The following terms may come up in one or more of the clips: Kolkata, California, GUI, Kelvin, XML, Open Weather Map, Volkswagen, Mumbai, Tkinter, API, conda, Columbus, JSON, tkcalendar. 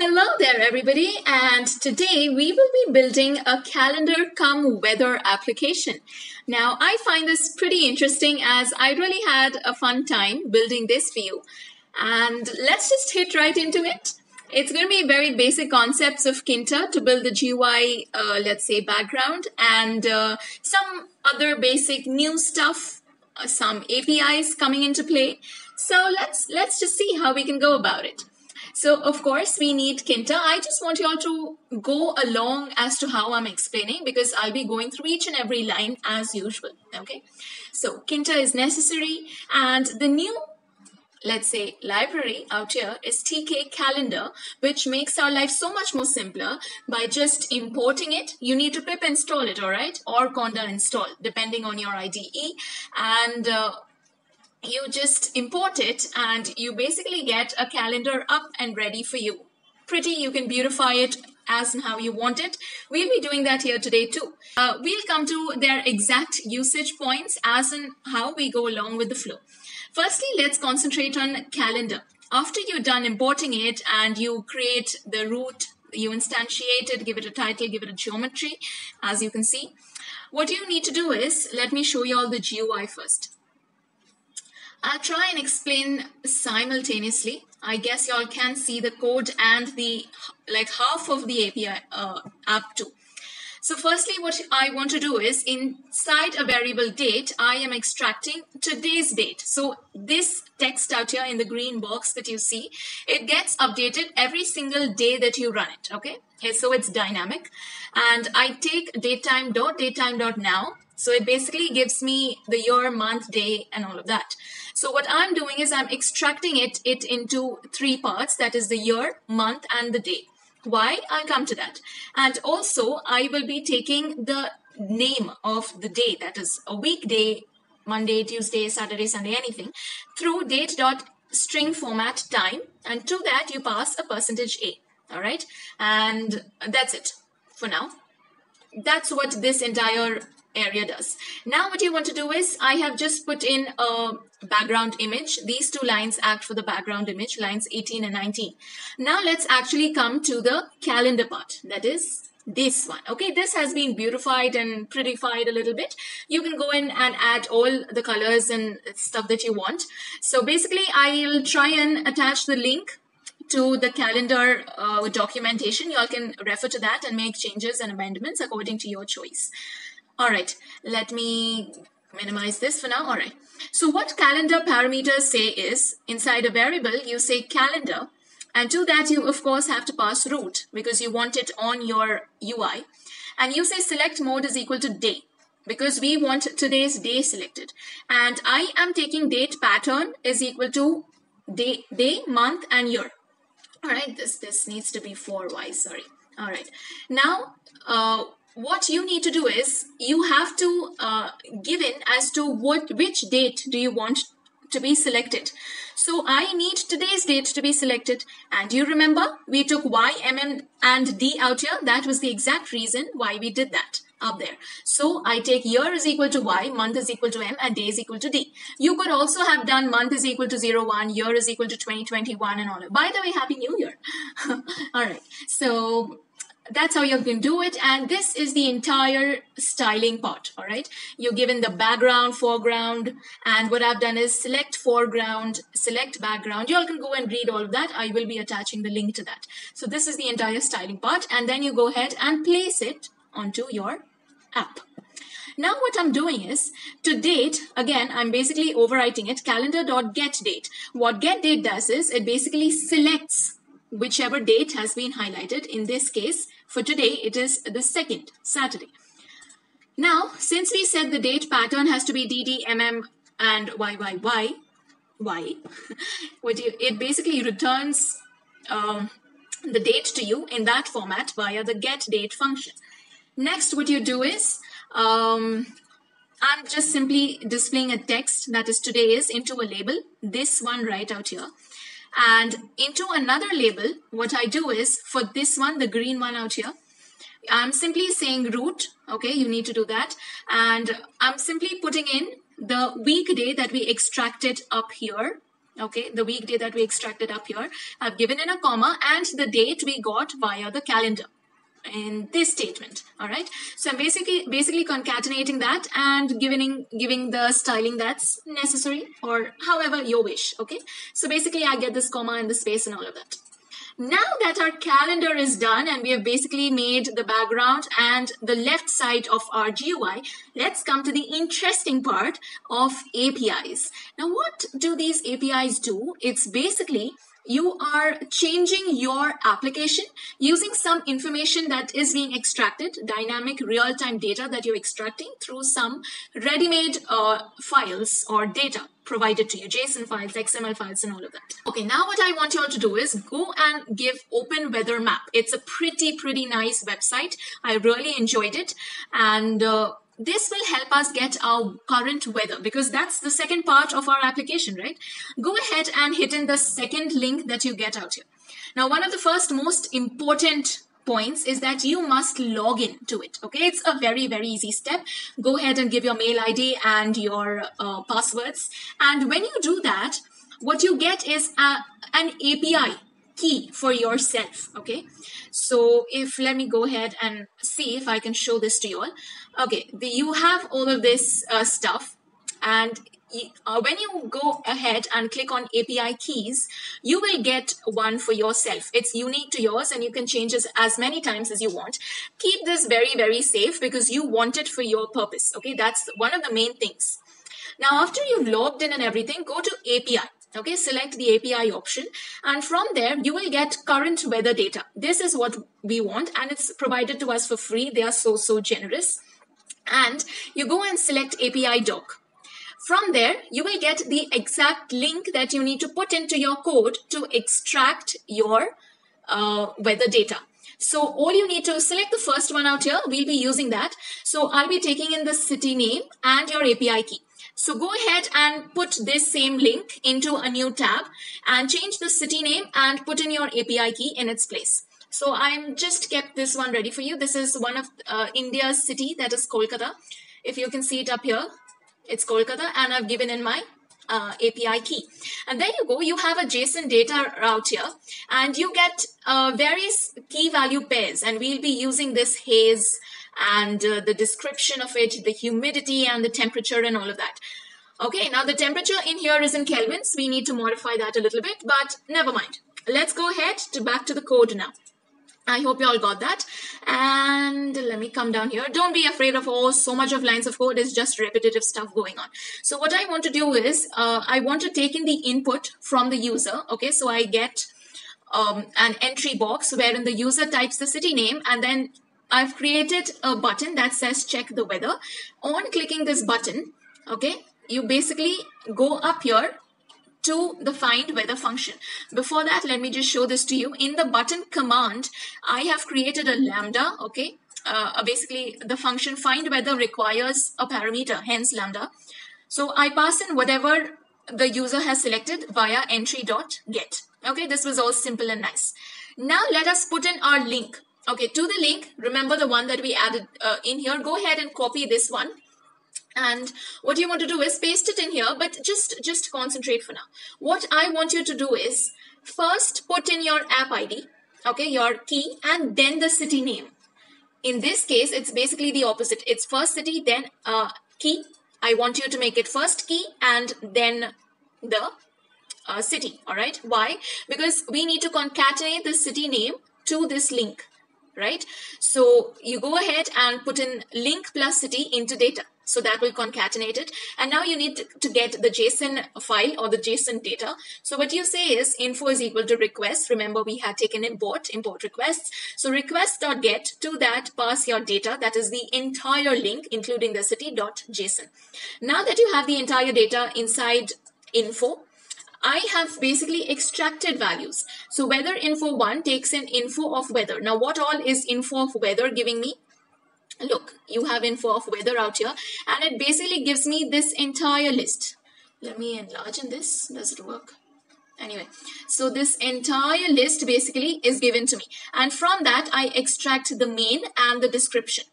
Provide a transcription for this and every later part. Hello there, everybody. And today we will be building a calendar cum weather application. Now, I find this pretty interesting as I really had a fun time building this for you. And let's just hit right into it. It's going to be very basic concepts of Tkinter to build the GUI, let's say, background and some other basic new stuff, some APIs coming into play. So let's just see how we can go about it. So, of course, we need Tkinter. I just want you all to go along as to how I'm explaining because I'll be going through each and every line as usual, okay? So, Tkinter is necessary and the new, let's say, library out here is tkcalendar, which makes our life so much more simpler by just importing it. You need to pip install it, all right? Or conda install, depending on your IDE. And you just import it and you basically get a calendar up and ready for you. Pretty, you can beautify it as and how you want it. We'll be doing that here today too. We'll come to their exact usage points as and how we go along with the flow. Firstly, let's concentrate on calendar. After you're done importing it and you create the root, you instantiate it, give it a title, give it a geometry, as you can see. What you need to do is, let me show you all the GUI first. I'll try and explain simultaneously. I guess y'all can see the code and the like half of the API app too. So firstly, what I want to do is inside a variable date, I am extracting today's date. So this text out here in the green box that you see, it gets updated every single day that you run it. Okay, so it's dynamic. And I take datetime.datetime.now. So it basically gives me the year, month, day, and all of that. So what I'm doing is I'm extracting it into three parts. That is the year, month, and the day. Why? I'll come to that. And also, I will be taking the name of the day. That is a weekday, Monday, Tuesday, Saturday, Sunday, anything, through date.string format time. And to that, you pass a %a. All right? And that's it for now. That's what this entire area does. Now what you want to do is I have just put in a background image. These two lines act for the background image, lines 18 and 19. Now let's actually come to the calendar part. That is this one. Okay, this has been beautified and prettified a little bit. You can go in and add all the colors and stuff that you want. So basically I'll try and attach the link to the calendar documentation. You all can refer to that and make changes and amendments according to your choice. All right, let me minimize this for now. All right, so what calendar parameters say is inside a variable, you say calendar. And to that, you, of course, have to pass root because you want it on your UI. And you say select mode is equal to day because we want today's day selected. And I am taking date pattern is equal to day, month, and year. All right, this needs to be 4y, sorry. All right, now, what you need to do is you have to give in as to which date do you want to be selected. So I need today's date to be selected. And you remember we took Y, MM and D out here. That was the exact reason why we did that up there. So I take year is equal to Y, month is equal to M and day is equal to D. You could also have done month is equal to 01, year is equal to 2021 and all that. By the way, Happy New Year. All right. So that's how you can do it. And this is the entire styling part, all right? You're given the background, foreground, and what I've done is select foreground, select background. You all can go and read all of that. I will be attaching the link to that. So this is the entire styling part. And then you go ahead and place it onto your app. Now what I'm doing is, to date, again, I'm basically overwriting it, calendar.getDate. What getDate does is it basically selects whichever date has been highlighted. In this case, for today, it is the 2nd, Saturday. Now, since we said the date pattern has to be DD, MM, and YYY, it basically returns the date to you in that format via the getDate function. Next, what you do is, I'm just simply displaying a text that is today is into a label, this one right out here. And into another label, what I do is for this one, the green one out here, I'm simply saying root. Okay, you need to do that. And I'm simply putting in the weekday that we extracted up here. Okay, the weekday that we extracted up here. I've given in a comma and the date we got via the calendar in this statement. All right. So I'm basically concatenating that and giving the styling that's necessary or however you wish. Okay. So basically I get this comma and the space and all of that. Now that our calendar is done and we have basically made the background and the left side of our GUI, let's come to the interesting part of APIs. Now, what do these APIs do? It's basically you are changing your application using some information that is being extracted, dynamic real-time data that you're extracting through some ready-made files or data provided to you, JSON files, XML files, and all of that. Okay, now what I want you all to do is go and give Open Weather Map. It's a pretty nice website. I really enjoyed it. And this will help us get our current weather because that's the second part of our application, right? Go ahead and hit in the second link that you get out here. Now, one of the first most important points is that you must log in to it. Okay, it's a very easy step. Go ahead and give your mail ID and your passwords. And when you do that, what you get is an API key for yourself. Okay, so let me go ahead and see if I can show this to you all. Okay, you have all of this stuff, and when you go ahead and click on API keys, you will get one for yourself. It's unique to yours and you can change it as many times as you want. Keep this very safe because you want it for your purpose. Okay, that's one of the main things. Now, after you've logged in and everything, go to API. Okay, select the API option, and from there you will get current weather data. This is what we want, and it's provided to us for free. They are so generous. And you go and select API doc. From there, you will get the exact link that you need to put into your code to extract your weather data. So all you need to select the first one out here. We'll be using that. So I'll be taking in the city name and your API key. So go ahead and put this same link into a new tab and change the city name and put in your API key in its place. So I'm just kept this one ready for you. This is one of India's city, that is Kolkata. If you can see it up here, it's Kolkata, and I've given in my API key. And there you go. You have a JSON data route here, and you get various key value pairs, and we'll be using this haze and the description of it, the humidity and the temperature and all of that. Okay, now the temperature in here is in Kelvin, so we need to modify that a little bit, but never mind. Let's go ahead to back to the code now. I hope you all got that. And let me come down here. Don't be afraid of so much of lines of code. It's just repetitive stuff going on. So what I want to do is I want to take in the input from the user. Okay, so I get an entry box wherein the user types the city name, and then I've created a button that says check the weather. On clicking this button, okay, you basically go up here to the find weather function. Before that, let me just show this to you. In the button command, I have created a lambda, okay. Basically, the function find weather requires a parameter, hence lambda. So I pass in whatever the user has selected via entry.get. Okay, this was all simple and nice. Now let us put in our link. Okay, to the link, remember the one that we added in here. Go ahead and copy this one. And what you want to do is paste it in here, but just concentrate for now. What I want you to do is first put in your app ID, okay, your key, and then the city name. In this case, it's basically the opposite. It's first city, then key. I want you to make it first key and then the city, all right? Why? Because we need to concatenate the city name to this link. Right? So you go ahead and put in link plus city into data. So that will concatenate it. And now you need to get the JSON file or the JSON data. So what you say is info is equal to request. Remember, we had taken import requests. So request.get, to that pass your data. That is the entire link, including the city.json. Now that you have the entire data inside info, I have basically extracted values. So weather info 1 takes in info of weather. Now, what all is info of weather giving me? Look, you have info of weather out here, and it basically gives me this entire list. Let me enlarge in this. Does it work? Anyway, so this entire list basically is given to me. And from that, I extract the main and the description.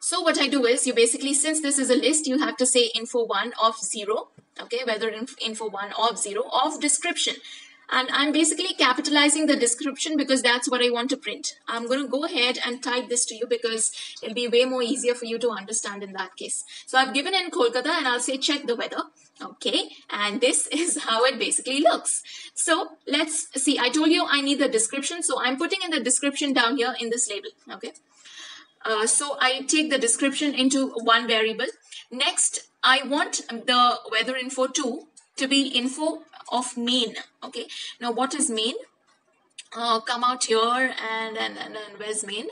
So what I do is you basically, since this is a list, you have to say info 1 of 0. okay, weather info 1 of 0 of description. And I'm basically capitalizing the description because that's what I want to print. I'm going to go ahead and type this to you because it'll be way more easier for you to understand in that case. So I've given in Kolkata and I'll say check the weather. Okay, and this is how it basically looks. So let's see, I told you I need the description. So I'm putting in the description down here in this label. Okay, so I take the description into one variable. Next, I want the weather info 2 to be info of mean. Okay, now what is mean? Come out here and where's mean?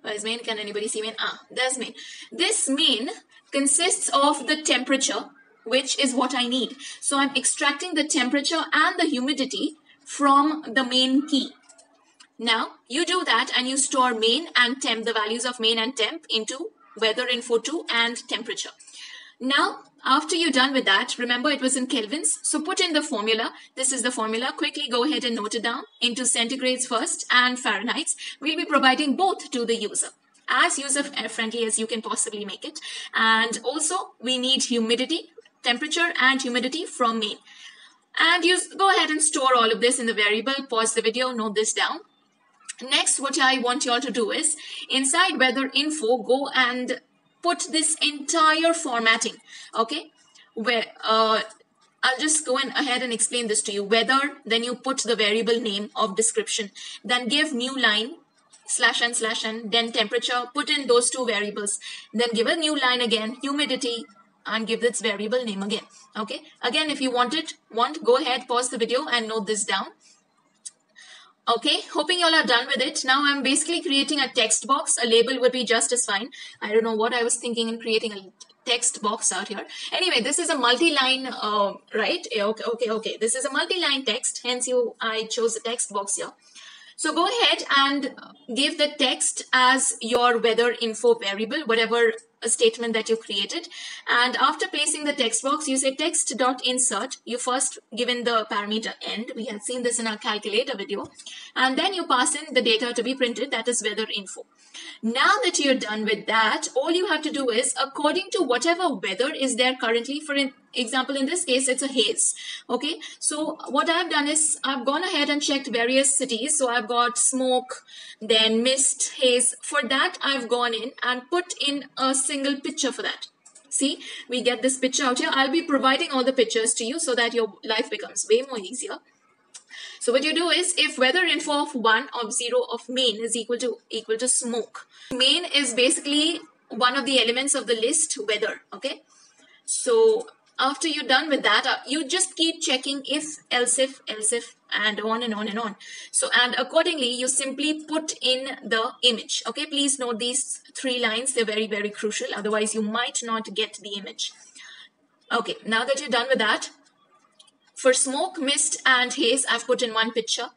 Where's mean? Can anybody see mean? Ah, there's mean. This mean consists of the temperature, which is what I need. So I'm extracting the temperature and the humidity from the main key. Now you do that and you store main and temp, the values of main and temp into weather info 2 and temperature. Now, after you're done with that, remember it was in Kelvins. So put in the formula. This is the formula. Quickly go ahead and note it down into centigrades first and Fahrenheits. We'll be providing both to the user, as user-friendly as you can possibly make it. And also we need humidity, temperature and humidity from main. And you go ahead and store all of this in the variable, pause the video, note this down. Next, what I want you all to do is inside weather info, go and put this entire formatting, okay? Where I'll just go ahead and explain this to you. Weather, then you put the variable name of description, then give new line, / and, then temperature, put in those two variables, then give a new line again, humidity, and give its variable name again, okay? Again, if you want, go ahead, pause the video and note this down. Okay, hoping y'all are done with it. Now I'm basically creating a text box. A label would be just as fine. I don't know what I was thinking in creating a text box out here. Anyway, this is a multi-line, right? Okay. This is a multi-line text. Hence, I chose the text box here. So go ahead and give the text as your weather info variable, whatever statement that you created. And after placing the text box, you say text.insert. You first given the parameter end. We had seen this in our calculator video. And then you pass in the data to be printed. That is weather info. Now that you're done with that, all you have to do is according to whatever weather is there currently. For example, in this case, it's a haze. Okay. So what I've done is I've gone ahead and checked various cities. So I've got smoke, then mist, haze. For that, I've gone in and put in a single picture for that. See, we get this picture out here. I'll be providing all the pictures to you so that your life becomes way more easier. So what you do is if weather info of 1 of 0 of main is equal to smoke. Main is basically one of the elements of the list weather. Okay. So after you're done with that, you just keep checking if, else if, and on and on and on. So, and accordingly, you simply put in the image. Okay, please note these 3 lines. They're very, very crucial. Otherwise, you might not get the image. Okay, now that you're done with that, for smoke, mist, and haze, I've put in one picture.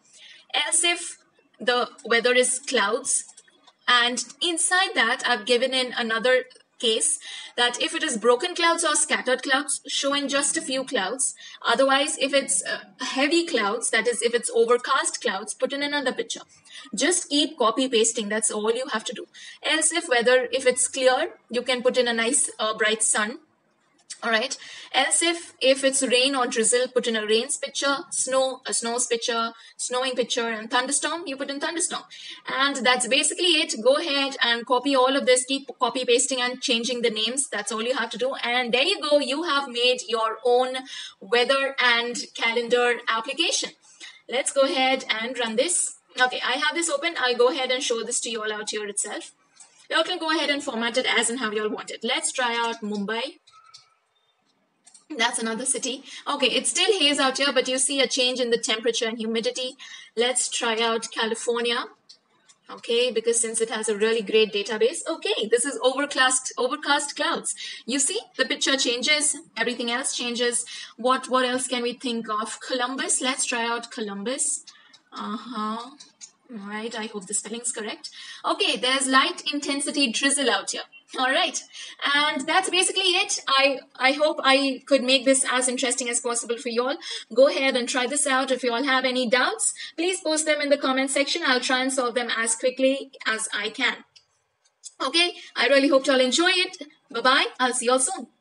Else if the weather is clouds, and inside that, I've given in another case that if it is broken clouds or scattered clouds, show in just a few clouds. Otherwise, if it's heavy clouds, that is, if it's overcast clouds, put in another picture. Just keep copy pasting. That's all you have to do. Else if weather, if it's clear, you can put in a nice bright sun. All right. Else if it's rain or drizzle, put in a rain's picture, snow, a snow's picture, snowing picture, and thunderstorm, you put in thunderstorm. And that's basically it. Go ahead and copy all of this, keep copy pasting and changing the names. That's all you have to do. And there you go. You have made your own weather and calendar application. Let's go ahead and run this. Okay, I have this open. I'll go ahead and show this to you all out here itself. You can go ahead and format it as and how you all want it. Let's try out Mumbai. That's another city. Okay, it's still haze out here, but you see a change in the temperature and humidity. Let's try out California. Okay, because since it has a really great database. Okay, this is overcast clouds. You see, the picture changes. Everything else changes. What else can we think of? Columbus. Let's try out Columbus. All right, I hope the spelling's correct. Okay, there's light intensity drizzle out here. All right. And that's basically it. I hope I could make this as interesting as possible for you all. Go ahead and try this out. If you all have any doubts, please post them in the comment section. I'll try and solve them as quickly as I can. Okay. I really hope you all enjoy it. Bye-bye. I'll see you all soon.